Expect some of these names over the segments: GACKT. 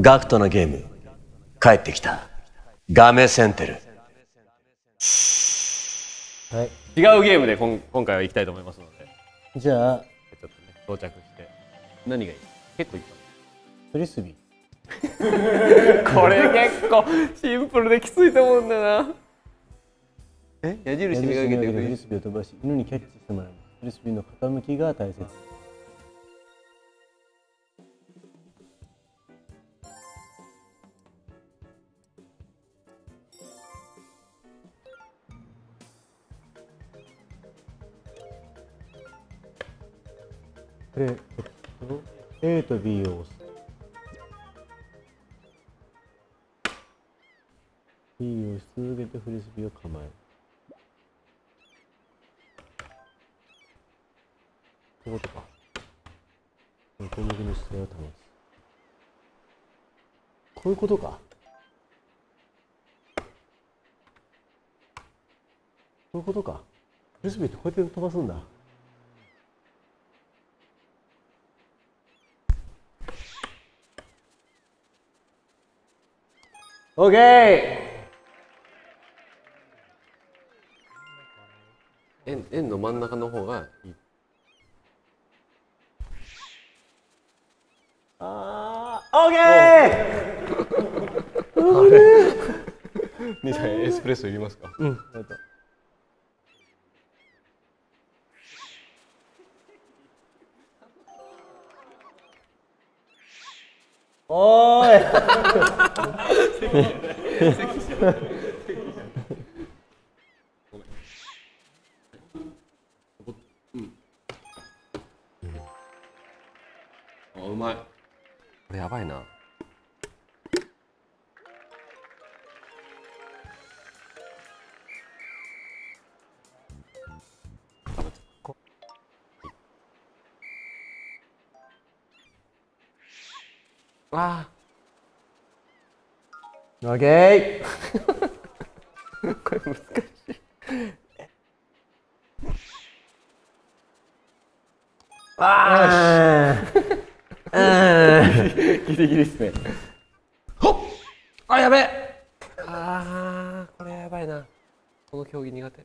ガクトのゲーム帰ってきた。ガメセンテル、はい、違うゲームで今回は行きたいと思いますので、じゃあちょっとね到着して、何がいい？結構いいかも。フリスビーこれ結構シンプルできついと思うんだな。え、矢印目がけてフリスビーを飛ばし犬にキャッチしてもらう。フリスビーの傾きが大切。A と B を押す。 B を押し続けてフリスビーを構える。こことか横向きの姿勢を保つ。こういうことか。こういうことか。フリスビーってこうやって飛ばすんだ。オーケー。円の真ん中の方がいい。ああ、オーケー。あれ。兄さんエスプレッソいりますか？うん。おーい。あ、うまい。これやばいな。ああ。オッケーこれ難しいあーギリギリですね。ほっ、あ、やべえ。あー、これやばいな。この競技苦手。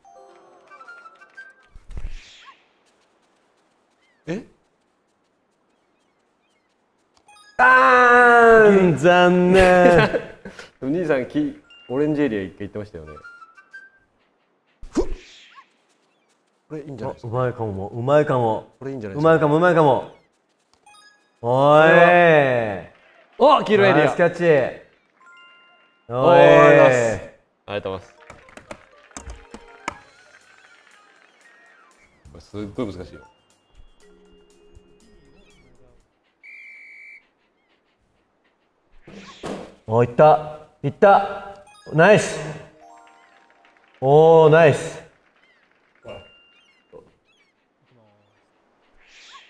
え、あー、残念お兄さん、オレンジエリア一回行ってましたよね。これいいんじゃないですか。うまいかも、うまいかも。これいいんじゃないですか。うまいかも、うまいかも。おーい。お、黄色いエリア。ナイスキャッチ。おーい。ありがとうございます。これすっごい難しいよ。お、いった。いった、ナイス。おー、ナイス。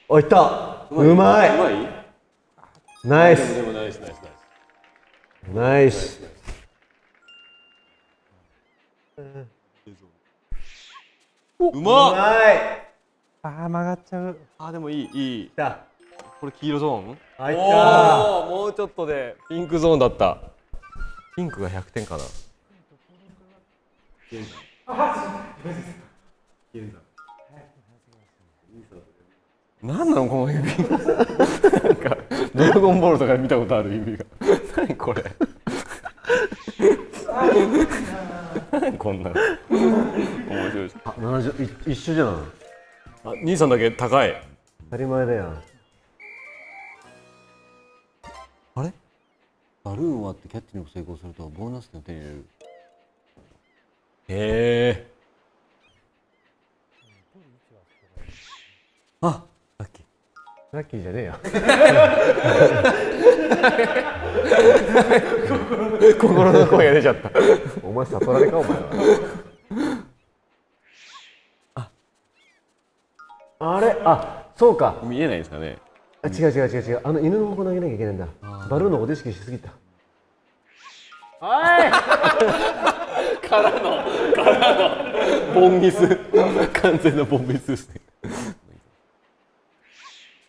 お、いった。うまい。ナイス。ナイス。うまい。あー、曲がっちゃう。あー、でもいい、いい。これ黄色ゾーン？あ、いったー。もうちょっとでピンクゾーンだった。ピンクが100点かな。何なのこの指なんかドラゴンボールとか見たことある指が。何これ何こんなの面白い。あ、70、一緒じゃん。あ、兄さんだけ高い。当たり前だよ。あれ、バルーンを割ってキャッチに成功するとボーナス点を手に入れる。へえ。あ、ラッキー。ラッキーじゃねえよ。心の声が出ちゃった。お前悟られかお前は。あ、あれ、あ、そうか。見えないですかね。あ、違う、あの犬の方向投げなきゃいけないんだ。バルーンのこと意識しすぎた。はいからのボンミス、完全なボンミスですね。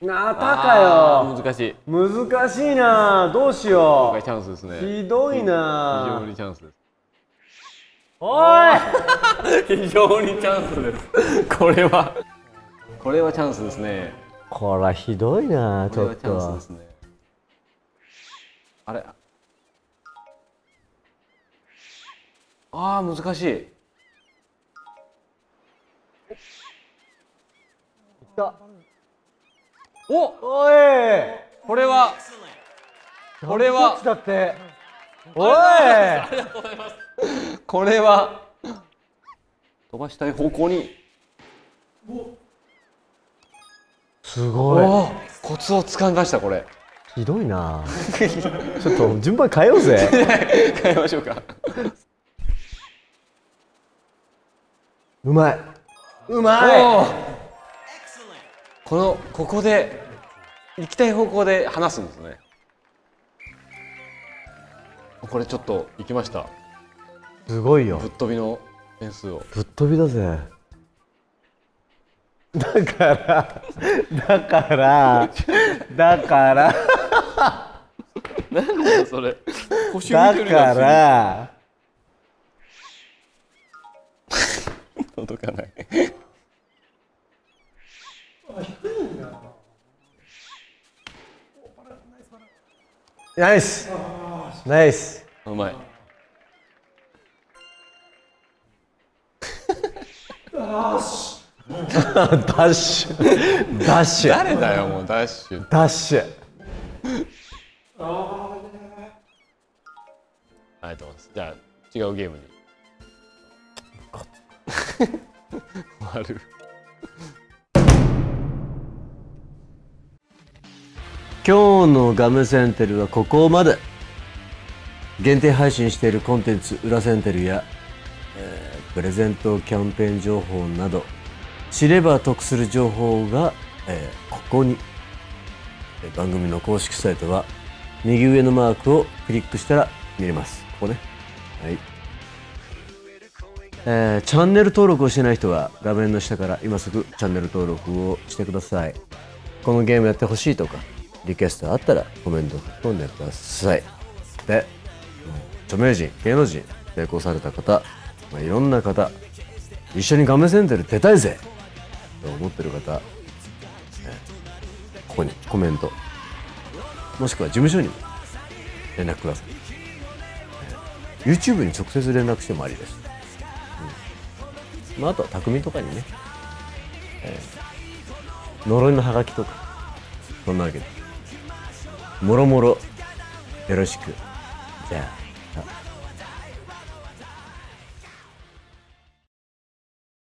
またかよ。難しい。難しいな。どうしよう。チャンスですね。ひどいな。非常にチャンスです。おい。非常にチャンスです。これは。これはチャンスですね。これはひどいな。ちょっと。あれ。ああ、難しい。いった。おい、これはこれはだっておい、ありがとうございます。これは飛ばしたい方向に。すごいコツをつかみました。これひどいな。ちょっと順番変えようぜ。変えましょうか。うまい、うまい。ここで行きたい方向で話すんですね。これちょっと行きました。すごいよ、ぶっ飛びの点数を。ぶっ飛びだぜ。だから何だよそれ。だから届かない。ナイスナイス、うまい。ダッシュダッシュダッシュ。誰だよもう。ダッシュダッシュ。ありがとうございます。じゃあ違うゲームに。悪い。今日のガムセンテルはここまで。限定配信しているコンテンツ裏センテルや、プレゼントキャンペーン情報など知れば得する情報が、ここに。番組の公式サイトは右上のマークをクリックしたら見れます。ここね、はい。チャンネル登録をしてない人は画面の下から今すぐチャンネル登録をしてください。このゲームやってほしいとかリクエストあったらコメントを書き込んでください。で、著名人、芸能人、成功された方、いろんな方、一緒にガムセンテル出たいぜと思ってる方、ここにコメント、もしくは事務所にも連絡ください。YouTube に直接連絡してもありです。まあ、あとは匠とかにね、呪いのハガキとか、そんなわけでもろもろよろしく。じゃあ。